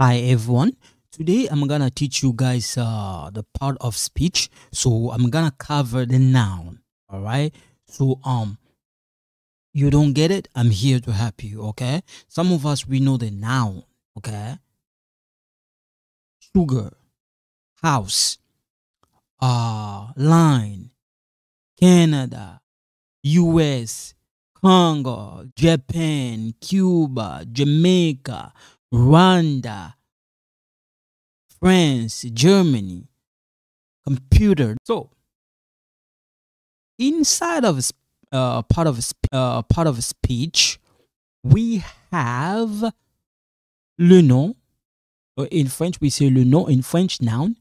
Hi everyone, today I'm gonna teach you guys the part of speech. So I'm gonna cover the noun. All right, so you don't get it, I'm here to help you. Okay, some of us, we know the noun. Okay, sugar, house, line, Canada, US, Congo, Japan, Cuba, Jamaica, Rwanda, France, Germany, computer. So inside of part of speech, we have le nom. In French, we say le nom. In French, noun,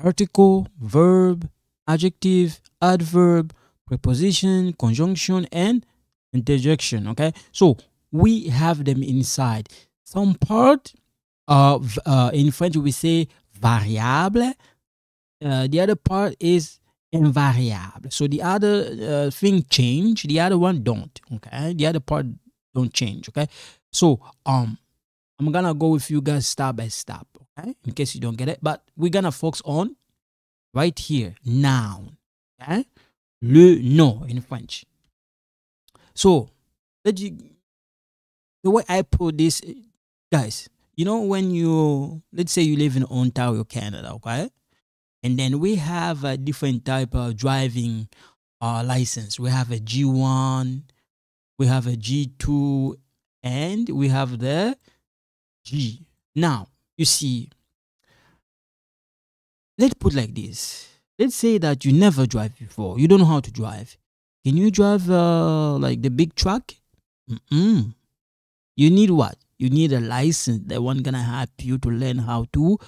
article, verb, adjective, adverb, preposition, conjunction, and interjection. Okay, so we have them inside. Some part of in French we say variable, the other part is invariable. So the other thing change, the other one don't. Okay, the other part don't change. Okay, so I'm gonna go with you guys step by step, okay, in case you don't get it, but we're gonna focus on right here, noun. Okay, le nom in French. So the way I put this, guys, you know, when you, let's say you live in Ontario, Canada, okay? And then we have a different type of driving license. We have a G1, we have a G2, and we have the G. Now, you see, let's put like this. Let's say that you never drive before. You don't know how to drive. Can you drive like the big truck? Mm-mm. You need what? You need a license. That one gonna help you to learn how to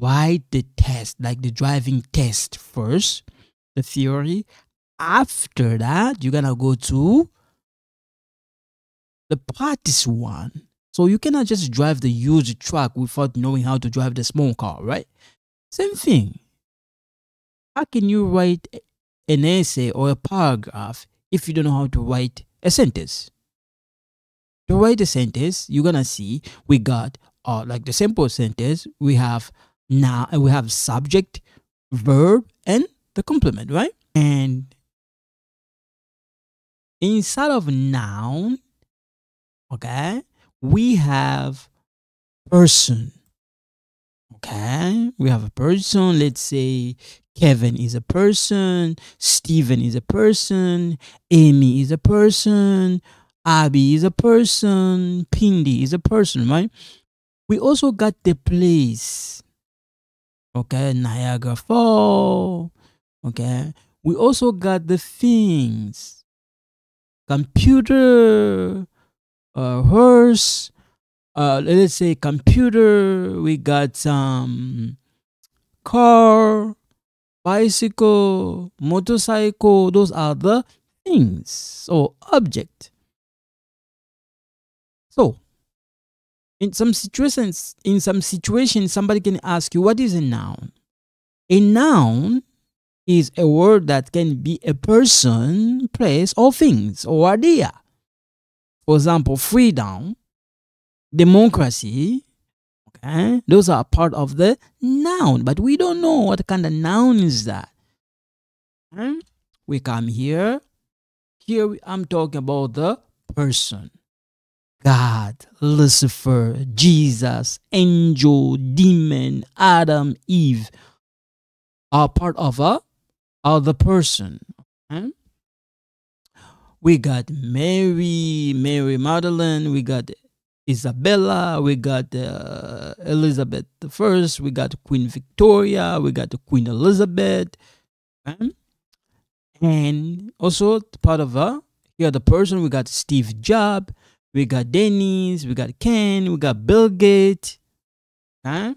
write the test, like the driving test first, the theory. After that, you're gonna go to the practice one. So you cannot just drive the huge truck without knowing how to drive the small car, right? Same thing. How can you write an essay or a paragraph if you don't know how to write a sentence? To write a sentence, you're gonna see we got like the simple sentence. We have now, we have subject, verb, and the complement, right? And inside of noun, okay, we have person. Okay, we have a person. Let's say Kevin is a person, Steven is a person, Amy is a person, Abby is a person, Pindy is a person, right? We also got the place. Okay, Niagara Falls. Okay, we also got the things. Computer, horse, let's say computer. We got some car, bicycle, motorcycle. Those are the things or object. So, in some situations, somebody can ask you, what is a noun? A noun is a word that can be a person, place, or things, or idea. For example, freedom, democracy, okay? Those are part of the noun, but we don't know what kind of noun is that. Okay? We come here. Here I'm talking about the person. God, Lucifer, Jesus, angel, demon, Adam, Eve are part of a other person. Okay? We got Mary Magdalene. We got Isabella. We got Elizabeth I. We got Queen Victoria. We got Queen Elizabeth. Okay? And also part of a here the person. We got Steve Jobs. We got Dennis, we got Ken, we got Bill Gates, huh?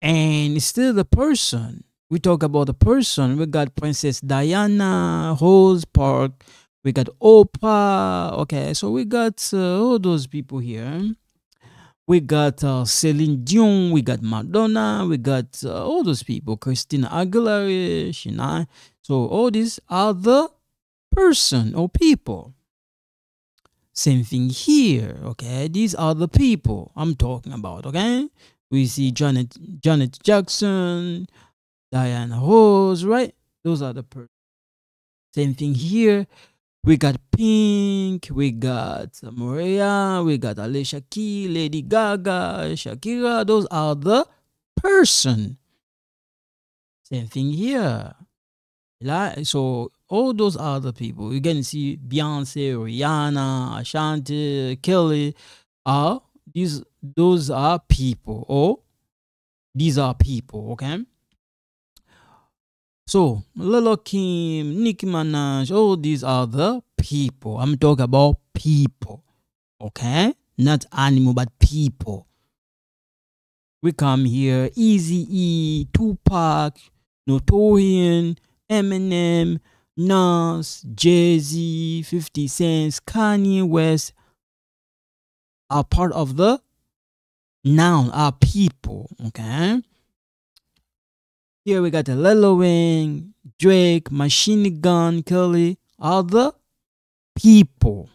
And still the person. We talk about the person. We got Princess Diana, Rose Park, we got Oprah. Okay, so we got all those people here. We got Celine Dion, we got Madonna, we got all those people. Christina Aguilera, Shania. So all these are the person or people. Same thing here, okay? These are the people I'm talking about, okay? We see Janet Jackson, Diana Ross, right? Those are the person. Same thing here. We got Pink, we got Mariah, we got Alicia Keys, Lady Gaga, Shakira. Those are the person. Same thing here. So all those are the people. You can see Beyonce, Rihanna, Ashanti, Kelly. Those are people. Oh, these are people, okay? So, Lil Kim, Nicki Minaj, all these are the people. I'm talking about people, okay? Not animal, but people. We come here, Eazy-E, Tupac, Notorious, Eminem, Nas, Jay-Z, 50 Cent, Kanye West are part of the noun, are people, okay? Here we got the Lil Wayne, Drake, Machine Gun Kelly, are the people,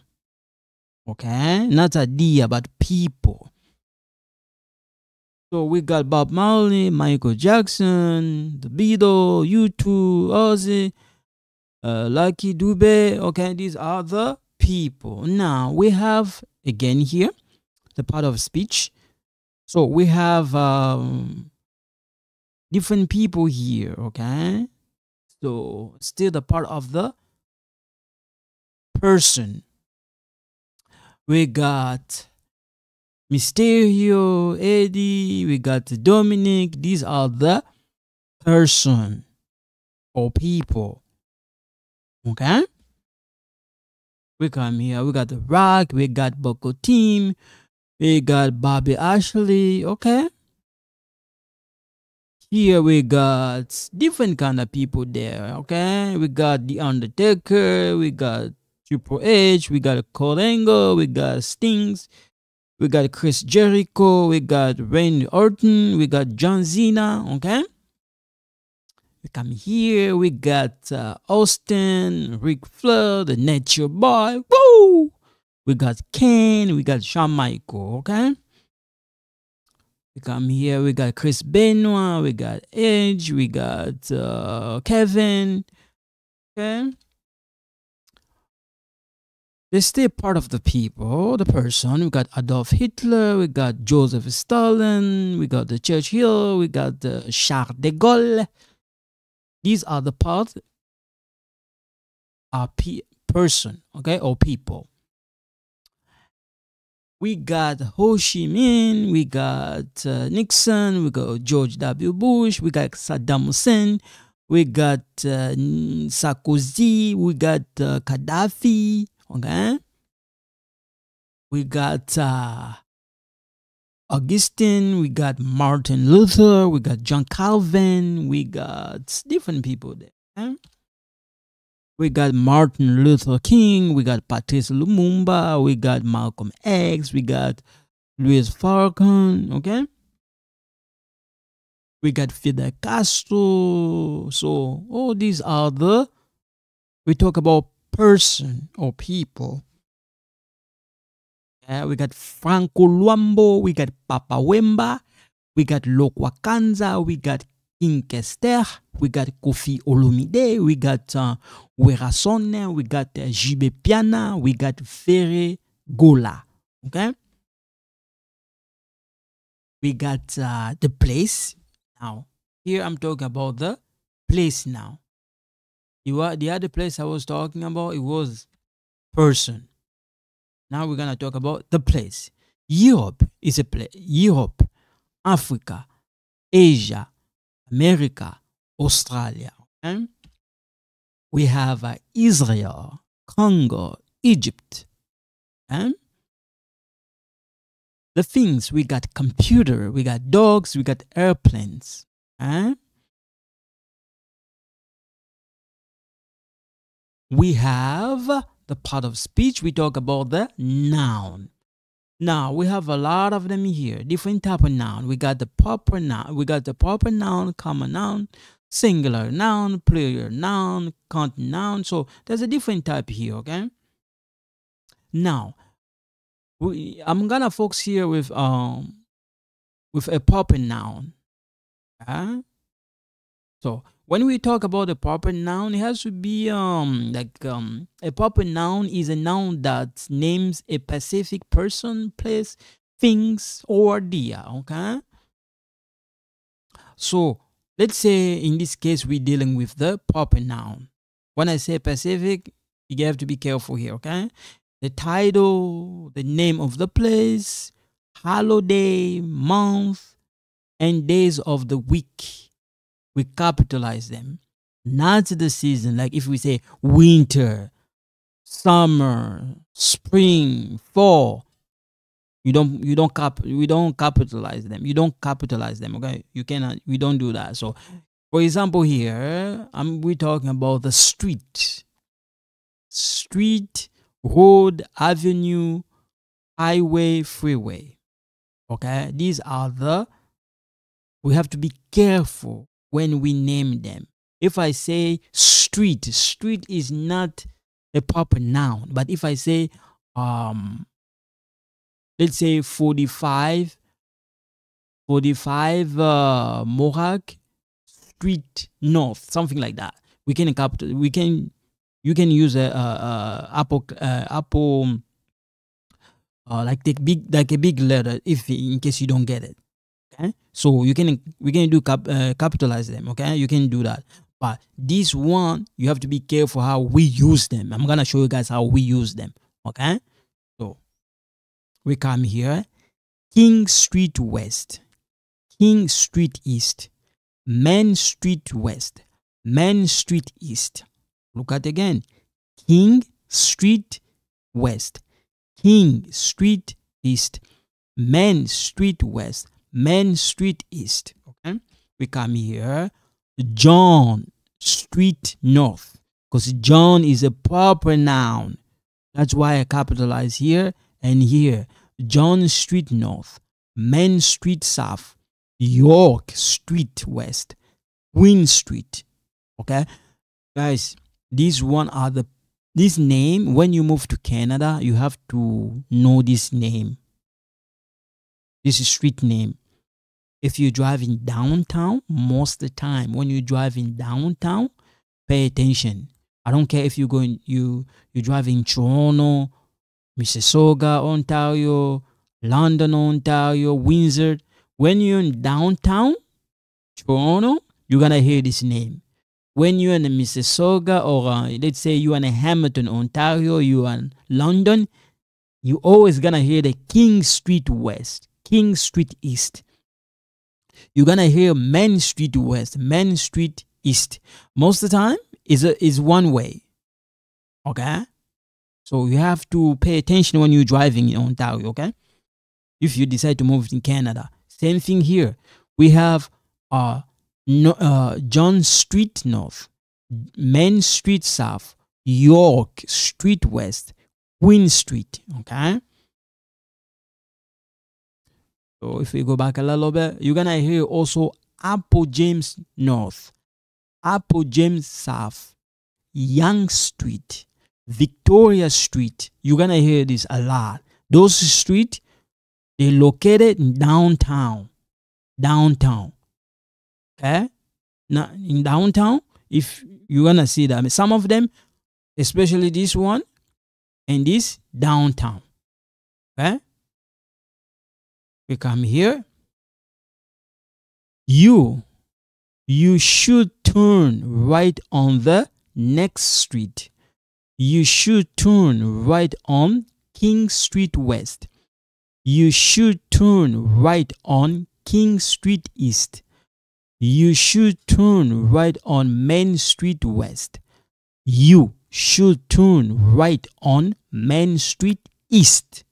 okay? Not idea, but people. So we got Bob Marley, Michael Jackson, The Beatles, U2, Ozzy, Lucky Dube. Okay, these are the people. Now we have again here the part of speech. So we have different people here. Okay, so still the part of the person. We got Mysterio, Eddie, we got Dominic. These are the person or people. Okay? We come here. We got The Rock. We got Buckle Team. We got Bobby Ashley. Okay? Here we got different kind of people there. Okay? We got The Undertaker. We got Triple H. We got Kurt Angle. We got Stings. We got Chris Jericho, we got Randy Orton, we got John Cena, okay? We come here, we got Austin, Ric Flair, the Nature Boy, woo! We got Kane, we got Shawn Michaels, okay? We come here, we got Chris Benoit, we got Edge, we got Kevin, okay? They stay part of the people, the person. We got Adolf Hitler, we got Joseph Stalin, we got the Churchill, we got the Charles de Gaulle. These are the part of person, okay, or people. We got Ho Chi Minh, we got Nixon, we got George W. Bush, we got Saddam Hussein, we got Sarkozy, we got Gaddafi. Okay, we got Augustine, we got Martin Luther, we got John Calvin, we got different people there. Okay? We got Martin Luther King, we got Patrice Lumumba, we got Malcolm X, we got Louis Farrakhan, okay? We got Fidel Castro. So all these are the, we talk about person or people. We got Franco Luambo, we got Papa Wemba, we got Lokwa Kanza, we got King Kester, we got Kofi Olomide, we got Werasone, we got Jibe Piana, we got Ferre Gola. Okay? We got the place. Now, here I'm talking about the place now. The other place I was talking about, it was person. Now we're going to talk about the place. Europe is a place. Europe, Africa, Asia, America, Australia. Okay? We have Israel, Congo, Egypt. Okay? The things, we got computer, we got dogs, we got airplanes. Okay? We have the part of speech. We talk about the noun. Now we have a lot of them here. Different type of noun. We got the proper noun. We got the proper noun, common noun, singular noun, plural noun, count noun. So there's a different type here. Okay. Now I'm gonna focus here with a proper noun. So when we talk about a proper noun, it has to be a proper noun is a noun that names a specific person, place, things, or idea. Okay. So let's say in this case we're dealing with the proper noun. When I say specific, you have to be careful here. Okay. The title, the name of the place, holiday, month, and days of the week. We capitalize them. Not the season. Like if we say winter, summer, spring, fall, we don't capitalize them. You don't capitalize them. Okay, you cannot. We don't do that. So, for example, here we're talking about the street. Street, road, avenue, highway, freeway. Okay, these are the. We have to be careful when we name them. If I say street, street is not a proper noun. But if I say, let's say 45 Mohawk Street North, something like that. We can capital. We can. You can use like a big letter if in case you don't get it. Okay? So you can capitalize them. Okay, you can do that. But this one, you have to be careful how we use them. I'm gonna show you guys how we use them. Okay, so we come here, King Street West, King Street East, Main Street West, Main Street East. Look at again, King Street West, King Street East, Main Street West, Main Street East. Okay, we come here, John Street North, because John is a proper noun. That's why I capitalize here and here. John Street North, Main Street South, York Street West, Queen Street. Okay, guys, these one are the this name. When you move to Canada, you have to know this name. This is street name. If you're driving downtown, most of the time when you're driving downtown, pay attention. I don't care if you're going you're driving Toronto, Mississauga, Ontario, London, Ontario, Windsor. When you're in downtown Toronto, you're gonna hear this name. When you're in Mississauga or let's say you're in Hamilton, Ontario, you're in London, you're always gonna hear the King Street West, King Street East. You're gonna hear Main Street West, Main Street East. Most of the time is one way. Okay, so you have to pay attention when you're driving in Ontario. Okay, if you decide to move in Canada, same thing here. We have John Street North, Main Street South, York Street West, Queen Street. Okay. So if we go back a little bit, you're gonna hear also Apple James North, Apple James South, Yonge Street, Victoria Street. You're gonna hear this a lot. Those streets, they're located in downtown. Downtown. Okay? Now in downtown, if you're gonna see that, I mean, some of them, especially this one and this downtown. Okay? We come here. You should turn right on the next street. You should turn right on King Street West. You should turn right on King Street East. You should turn right on Main Street West. You should turn right on Main Street East.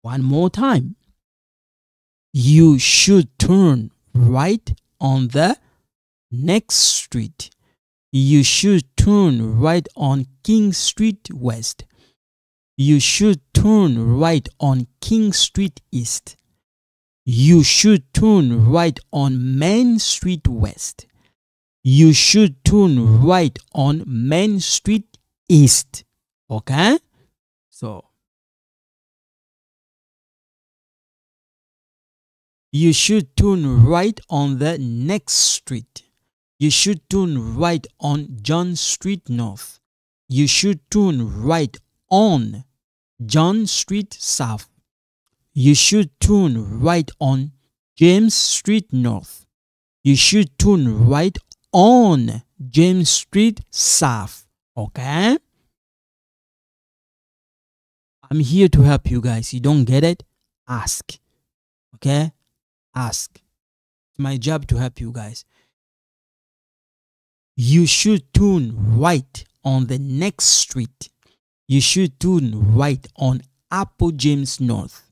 One more time. You should turn right on the next street. You should turn right on King Street West. You should turn right on King Street East. You should turn right on Main Street West. You should turn right on Main Street East. Okay? So you should turn right on the next street. You should turn right on John Street North. You should turn right on John Street South. You should turn right on James Street North. You should turn right on James Street South. Okay? I'm here to help you guys. You don't get it? Ask. Okay? Ask. It's my job to help you guys. You should turn right on the next street. You should turn right on Apple James North.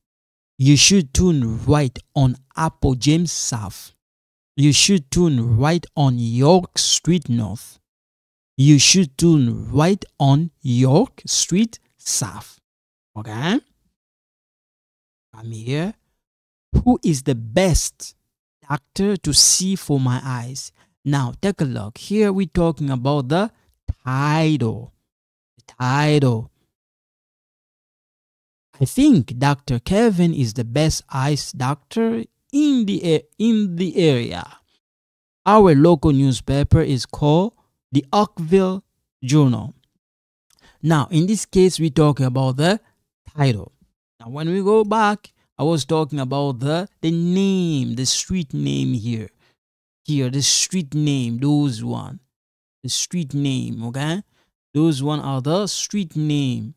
You should turn right on Apple James South. You should turn right on York Street North. You should turn right on York Street South. Okay? I'm here. Who is the best doctor to see for my eyes? Now, take a look. Here we're talking about the title. The title. I think Dr. Kevin is the best eyes doctor in the area. Our local newspaper is called the Oakville Journal. Now, in this case, we're talking about the title. Now, when we go back, I was talking about the name, the street name here. Here, the street name, those one. The street name, okay? Those one are the street name,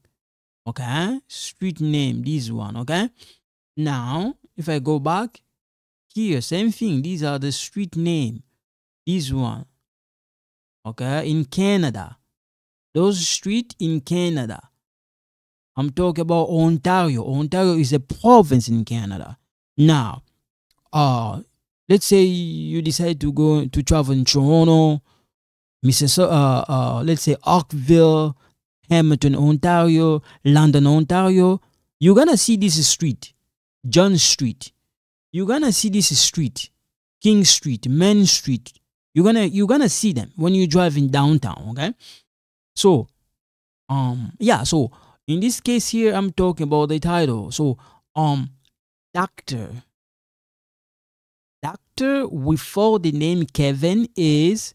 okay? Street name, this one, okay? Now, if I go back, here, same thing. These are the street name, this one, okay? In Canada. Those street in Canada. I'm talking about Ontario. Ontario is a province in Canada. Now, let's say you decide to go to travel in Toronto, let's say Oakville, Hamilton, Ontario, London, Ontario. You're gonna see this street, John Street. You're gonna see this street, King Street, Main Street. You're gonna see them when you're driving downtown. Okay, so, yeah, so. In this case here, I'm talking about the title. So, doctor before the name Kevin is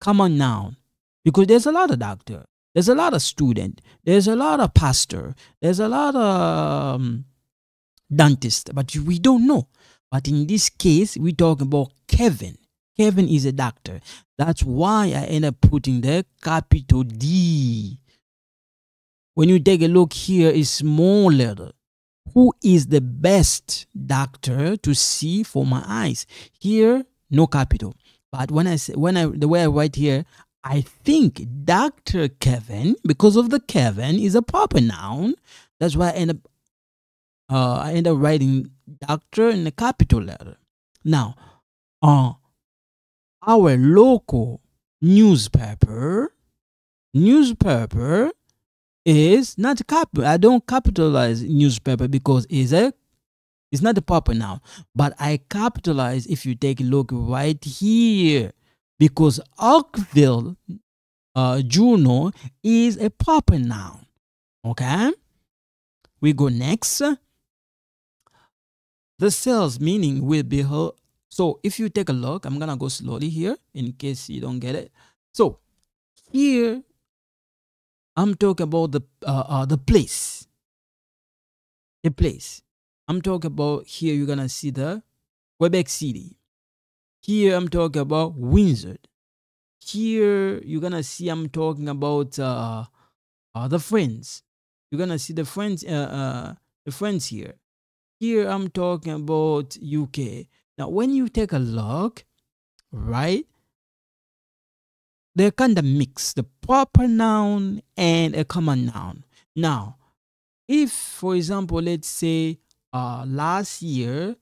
common noun. Because there's a lot of doctor. There's a lot of student. There's a lot of pastor. There's a lot of dentist. But we don't know. But in this case, we talk about Kevin. Kevin is a doctor. That's why I end up putting the capital D. When you take a look here, it's small letter. Who is the best doctor to see for my eyes? Here, no capital. But the way I write here, I think Dr. Kevin, because of the Kevin, is a proper noun. That's why I end up writing doctor in a capital letter. Now, our local newspaper. Is not capital. I don't capitalize newspaper because it's not a proper noun. But I capitalize if you take a look right here because Oakville Journal is a proper noun. Okay, we go next. The sales meaning will be her. So if you take a look, I'm gonna go slowly here in case you don't get it. So here. I'm talking about the place. The place. I'm talking about here. You're gonna see the Quebec City. Here I'm talking about Windsor. Here you're gonna see I'm talking about the friends. You're gonna see the friends. The friends here. Here I'm talking about UK. Now when you take a look, right? They kind of mix the proper noun and a common noun. Now, if, for example, let's say last year,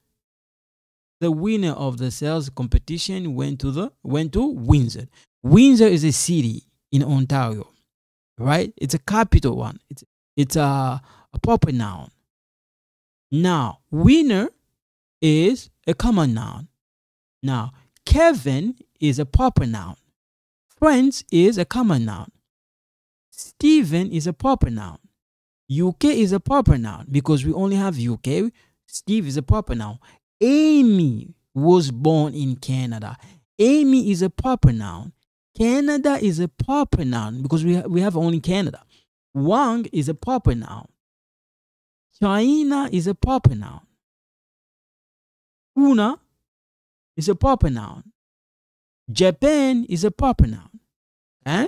the winner of the sales competition went to Windsor. Windsor is a city in Ontario, right? It's a capital one. It's a proper noun. Now, winner is a common noun. Now, Kevin is a proper noun. Friends is a common noun. Stephen is a proper noun. UK is a proper noun because we only have UK. Steve is a proper noun. Amy was born in Canada. Amy is a proper noun. Canada is a proper noun because we have only Canada. Wang is a proper noun. China is a proper noun. Una is a proper noun. Japan is a proper noun. Eh?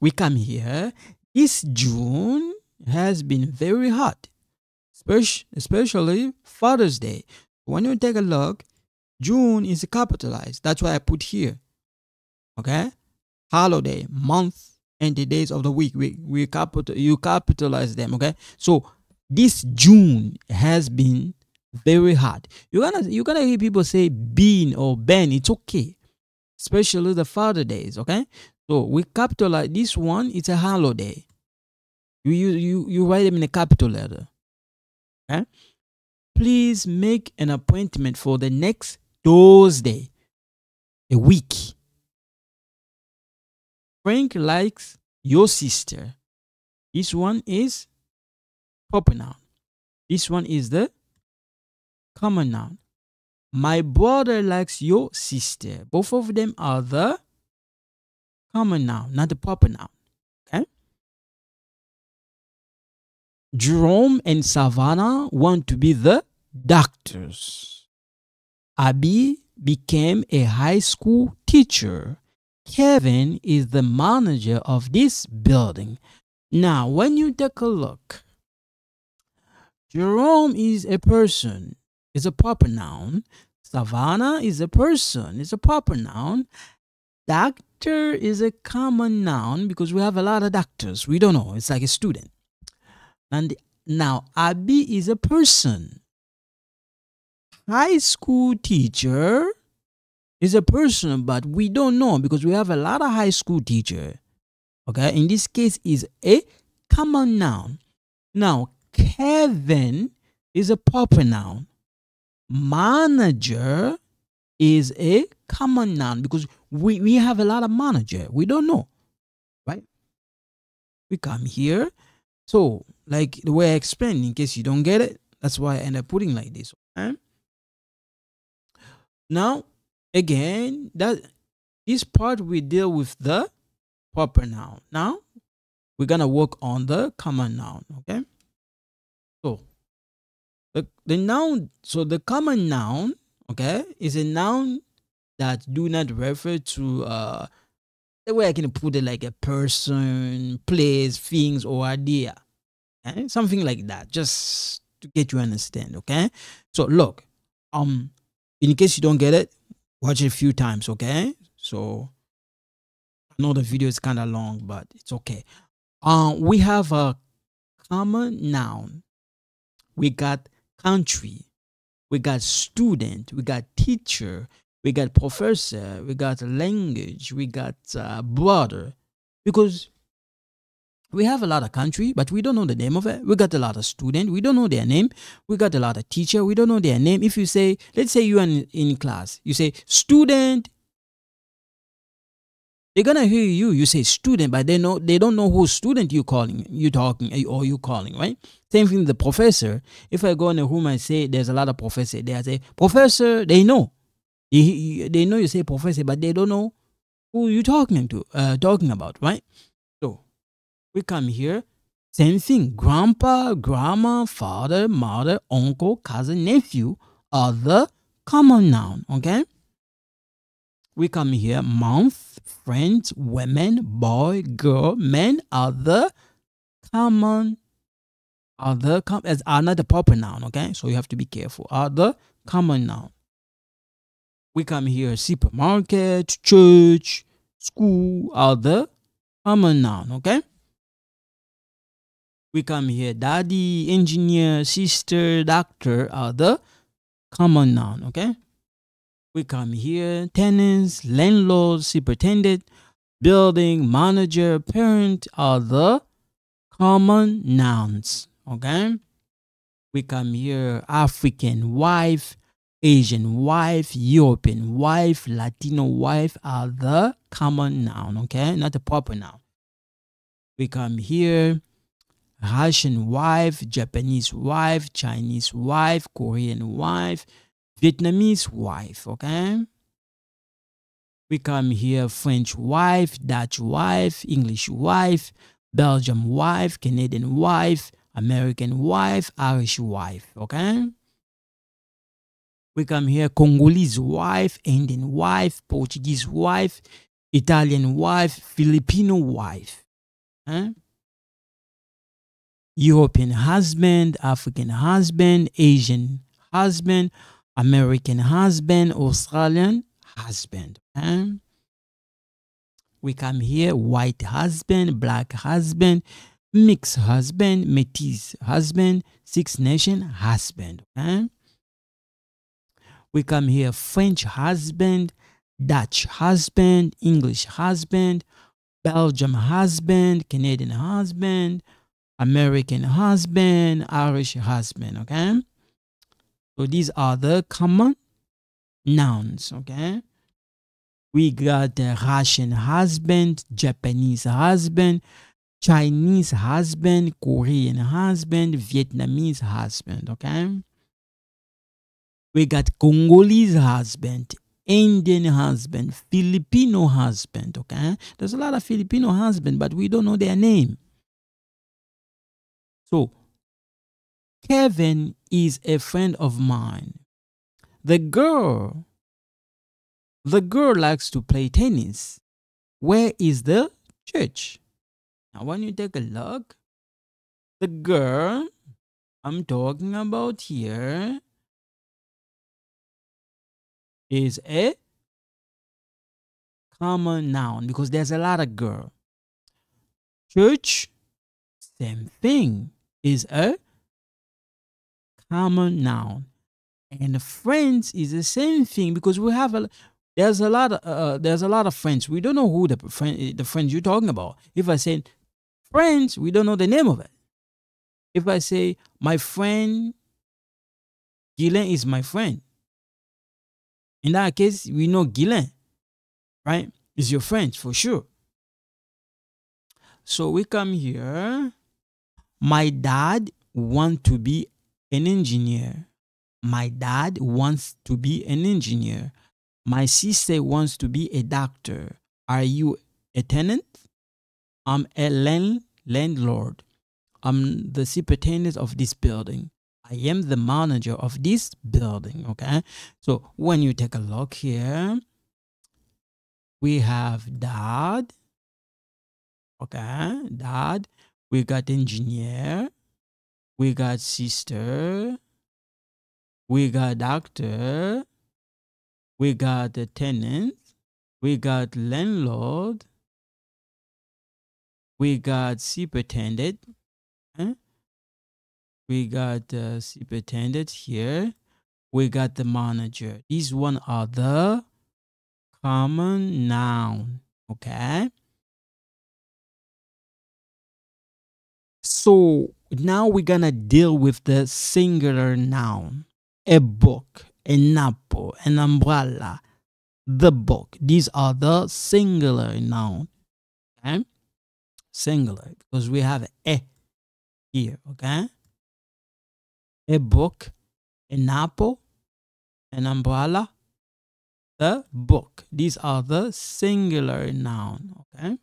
We come here. This June has been very hot, especially Father's Day. When you take a look, June is capitalized. That's why I put here. Okay? Holiday, month, and the days of the week. You capitalize them. Okay? So this June has been very hard. You're gonna hear people say bean or ben. It's okay, especially the Father Days. Okay, so we capitalize this one. It's a holiday. You write them in a capital letter. Okay, please make an appointment for the next Thursday, a week. Frank likes your sister. This one is proper noun. This one is the common noun. My brother likes your sister. Both of them are the common noun, not the proper noun. Okay? Jerome and Savannah want to be the doctors. Abby became a high school teacher. Kevin is the manager of this building. Now, when you take a look, Jerome is a person. Is a proper noun. Savannah is a person. It's a proper noun. Doctor is a common noun because we have a lot of doctors. We don't know. It's like a student. And now Abby is a person. High school teacher is a person, but we don't know because we have a lot of high school teachers. Okay. In this case, is a common noun. Now Kevin is a proper noun. Manager is a common noun because we have a lot of manager. We don't know, right? We come here. So, like the way I explained, in case you don't get it, that's why I end up putting like this. Okay? Now, again, that this part we deal with the proper noun. Now, we're going to work on the common noun, okay? So, the noun, so the common noun, okay, is a noun that do not refer to the way I can put it, like a person, place, things, or idea, okay? Something like that, just to get you understand, okay? So look, in case you don't get it, watch it a few times, okay? So I know the video is kind of long, but it's okay. We have a common noun. We got country, we got student, we got teacher, we got professor, we got language, we got brother. Because we have a lot of country, but we don't know the name of it. We got a lot of student, we don't know their name. We got a lot of teacher, we don't know their name. If you say, let's say you are in class, you say student, they're gonna hear you. You say student, but they don't know who student you're calling, right? Same thing with the professor. If I go in a room, I say there's a lot of professor. They say professor. They know. They know you say professor, but they don't know who you're talking about, right? So we come here. Same thing. Grandpa, grandma, father, mother, uncle, cousin, nephew are the common noun. Okay. We come here, month, friends, women, boy, girl, men are the common, are not the proper noun, okay? So you have to be careful, are the common noun. We come here, supermarket, church, school are the common noun, okay? We come here, daddy, engineer, sister, doctor are the common noun, okay? We come here, tenants, landlords, superintendent, building, manager, parent are the common nouns, okay? We come here, African wife, Asian wife, European wife, Latino wife are the common noun, okay? Not the proper noun. We come here, Russian wife, Japanese wife, Chinese wife, Korean wife, Vietnamese wife, okay? We come here, French wife, Dutch wife, English wife, Belgian wife, Canadian wife, American wife, Irish wife, okay? We come here, Congolese wife, Indian wife, Portuguese wife, Italian wife, Filipino wife, okay? European husband, African husband, Asian husband, American husband, Australian husband. Okay? We come here, white husband, black husband, mixed husband, Métis husband, Six Nation husband. Okay? We come here, French husband, Dutch husband, English husband, Belgian husband, Canadian husband, American husband, Irish husband, okay? So these are the common nouns, okay? We got Russian husband, Japanese husband, Chinese husband, Korean husband, Vietnamese husband, okay? We got Congolese husband, Indian husband, Filipino husband, okay? There's a lot of Filipino husband, but we don't know their name. So, Kevin is a friend of mine. The girl likes to play tennis. Where is the church? Now, when you take a look, the girl I'm talking about here is a common noun because there's a lot of girl. Church, same thing, is a common noun, and friends is the same thing because we have a there's a lot of friends. We don't know who the friends you're talking about. If I say friends, we don't know the name of it. If I say my friend Guylain is my friend, in that case we know Guylain, right, is your friend for sure. So we come here. My dad wants to be an engineer. My dad wants to be an engineer. My sister wants to be a doctor. Are you a tenant? I'm a landlord. I'm the superintendent of this building. I am the manager of this building, okay? So when you take a look here, we have dad, okay, dad. We got engineer, we got sister, we got doctor, we got a tenant, we got landlord, we got superintendent, okay? We got superintendent here, we got the manager. These one are the common noun, okay? So now we're gonna deal with the singular noun. A book, an apple, an umbrella, the book. These are the singular noun. Okay? Singular, because we have a here, okay? A book, an apple, an umbrella, the book. These are the singular noun, okay?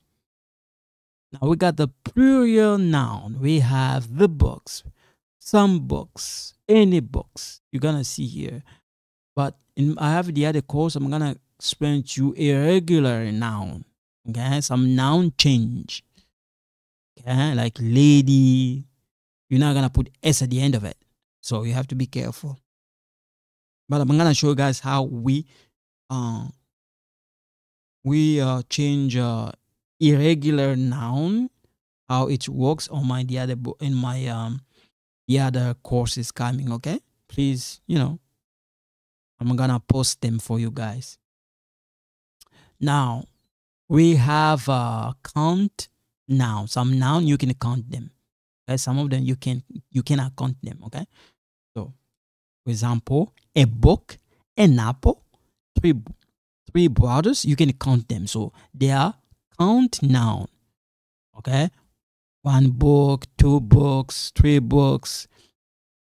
Now we got the plural noun. We have the books, some books, any books. You're going to see here. But I have the other course. I'm going to explain to you irregular noun. Okay, some noun change. Okay, like lady. You're not going to put S at the end of it. So you have to be careful. But I'm going to show you guys how we change... irregular noun, how it works on my the other courses coming, okay? Please, you know, I'm gonna post them for you guys. Now we have count noun. Some noun you can count them, okay? Some of them you cannot count them, okay? So for example, a book, an apple, three brothers, you can count them. So they are count noun, okay? one book, two books, three books,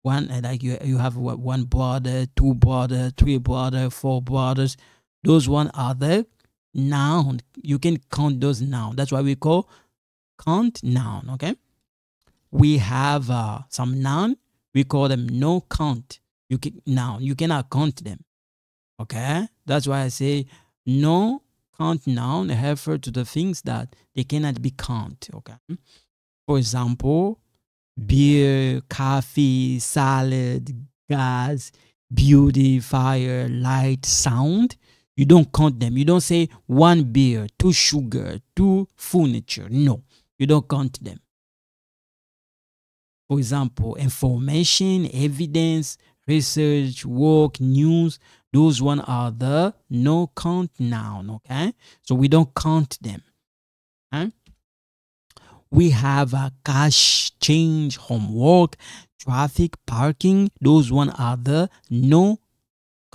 one, like you have one brother, two brother, three brother, four brothers. Those one are the noun. You can count those noun. That's why we call count noun, okay? We have some noun. We call them no count. You can, noun. You cannot count them, okay? That's why I say no count noun refer to the things that they cannot be counted, okay? For example, beer, coffee, salad, gas, beauty, fire, light, sound. You don't count them. You don't say one beer, two sugar, two furniture. No, you don't count them. For example, information, evidence, research, work, news. Those one are the no count noun, okay? So we don't count them. Okay? We have cash, change, homework, traffic, parking. Those one are the no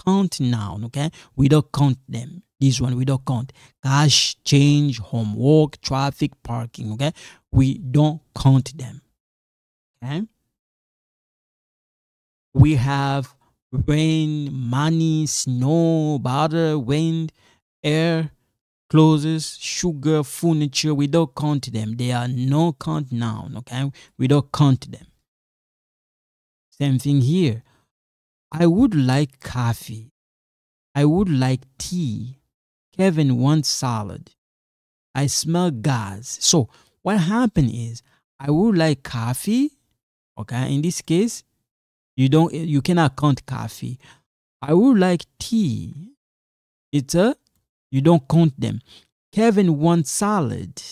count noun, okay? We don't count them. This one we don't count. Cash, change, homework, traffic, parking, okay? We don't count them, okay? We have rain, money, snow, butter, wind, air, clothes, sugar, furniture. We don't count them. They are no count noun, okay? We don't count them. Same thing here. I would like coffee. I would like tea. Kevin wants salad. I smell gas. So what happened is, I would like coffee. Okay, in this case, you cannot count coffee. I would like tea. You don't count them. Kevin wants salad.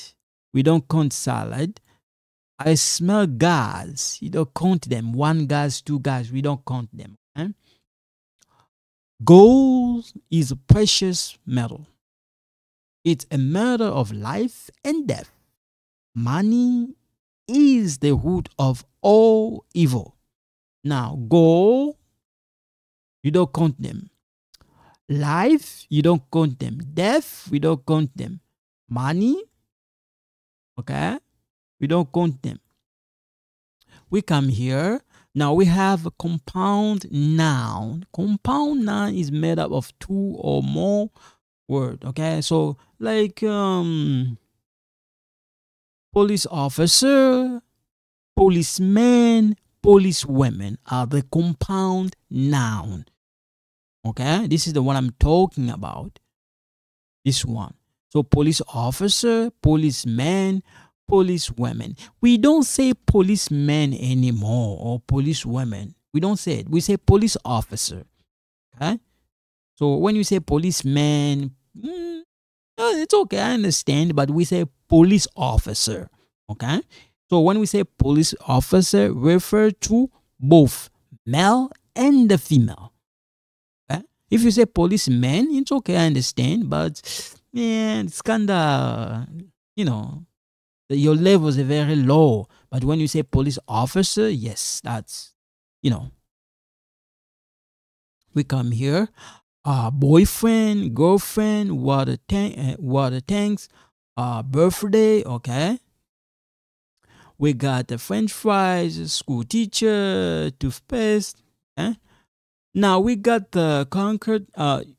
We don't count salad. I smell gas. You don't count them. One gas, two gas. We don't count them. Okay? Gold is a precious metal. It's a matter of life and death. Money is the root of all evil. Now, gold, you don't count them. Life, you don't count them. Death, we don't count them. Money, okay, we don't count them. We come here. Now we have a compound noun. Compound noun is made up of two or more words, okay? So like police officer, policeman, policewoman are the compound noun. Okay, this is the one I'm talking about. This one. So police officer, policeman, police women. We don't say policemen anymore or police women. We don't say it. We say police officer. Okay? So when you say policeman, it's okay, I understand, but we say police officer. Okay? So when we say police officer, refer to both male and the female. If you say policeman, it's okay, I understand, but yeah, it's kind of, you know, your levels are very low. But when you say police officer, yes, that's, you know. We come here, boyfriend, girlfriend, water tanks, birthday, okay. We got the French fries, school teacher, toothpaste, okay. Now we got the conquered,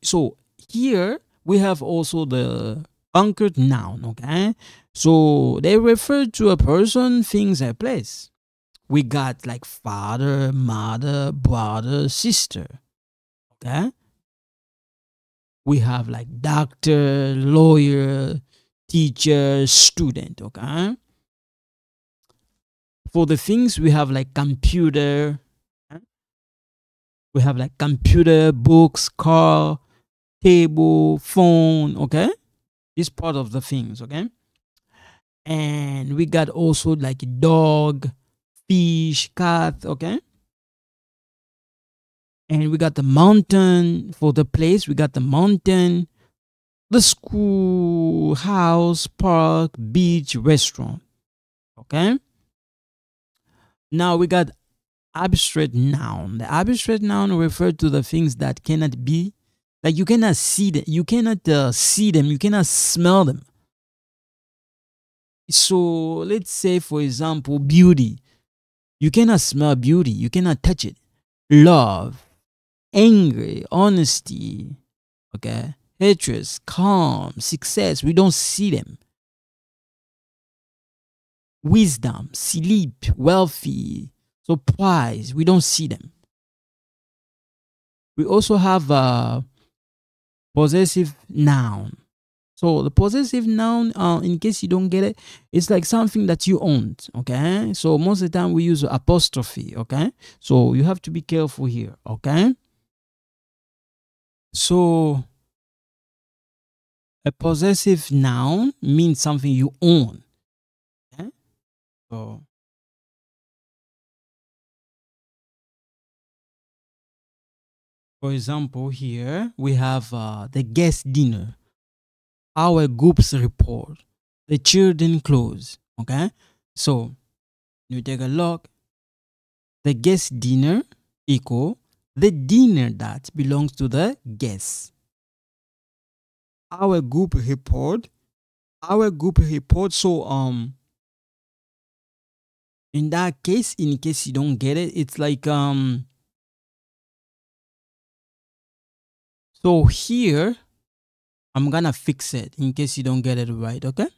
so here we have also the conquered noun, okay? So they refer to a person, things, a place. We got like father, mother, brother, sister, okay? We have like doctor, lawyer, teacher, student, okay? For the things we have like computer. We have like computer, books, car, table, phone, okay? This part of the things, okay? And we got also like dog, fish, cat, okay? And we got the mountain for the place. We got the mountain, the school, house, park, beach, restaurant, okay? Now we got abstract noun. The abstract noun refer to the things that cannot be, like you cannot see them, you cannot smell them. So let's say, for example, beauty. You cannot smell beauty. You cannot touch it. Love, anger, honesty, okay, hatred, calm, success. We don't see them. Wisdom, sleep, wealthy, surprise. We don't see them. We also have a possessive noun. So the possessive noun, in case you don't get it, it's like something that you own, okay? So most of the time we use apostrophe, okay? So you have to be careful here, okay? So a possessive noun means something you own, okay? So for example, here we have the guest dinner, our group's report, the children's clothes, okay? So, you take a look. The guest dinner equal the dinner that belongs to the guests. Our group report, so, in that case, in case you don't get it, it's like, so here, I'm gonna fix it in case you don't get it right, okay?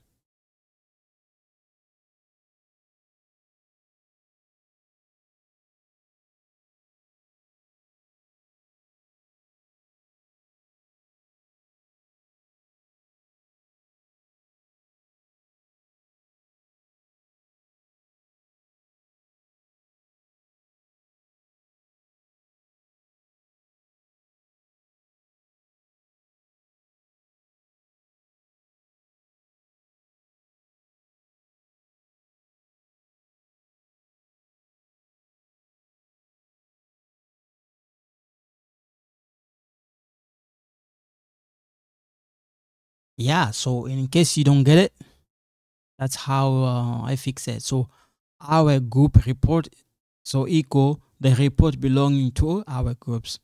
Yeah, so in case you don't get it, that's how I fix it. So our group report, so equal the report belonging to our groups,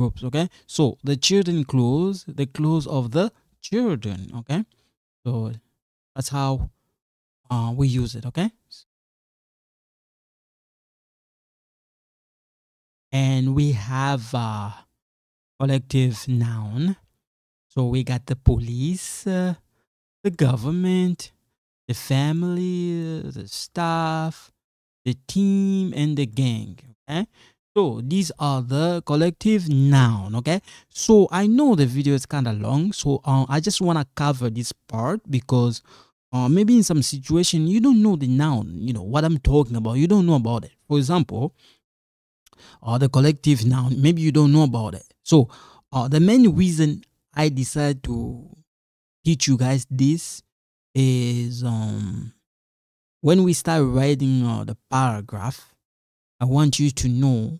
okay? So the children clothes, the clothes of the children, okay? So that's how we use it, okay? And we have collective noun. So we got the police, the government, the family, the staff, the team, and the gang, okay? So these are the collective noun, okay? So I know the video is kind of long, so I just want to cover this part because maybe in some situation, you don't know the noun, you know, what I'm talking about. You don't know about it. For example, the collective noun, maybe you don't know about it. So the main reason I decided to teach you guys this is when we start writing the paragraph, I want you to know,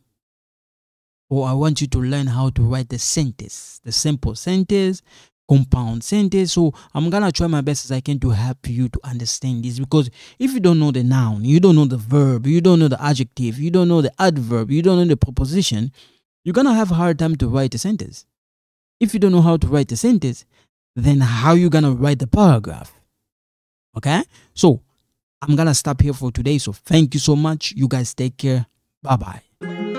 or I want you to learn how to write the sentence, the simple sentence, compound sentence. So I'm gonna try my best as I can to help you to understand this, because if you don't know the noun, you don't know the verb, you don't know the adjective, you don't know the adverb, you don't know the preposition, you're gonna have a hard time to write a sentence. If you don't know how to write a sentence, then how are you going to write the paragraph? Okay? So, I'm going to stop here for today. So, thank you so much. You guys take care. Bye-bye.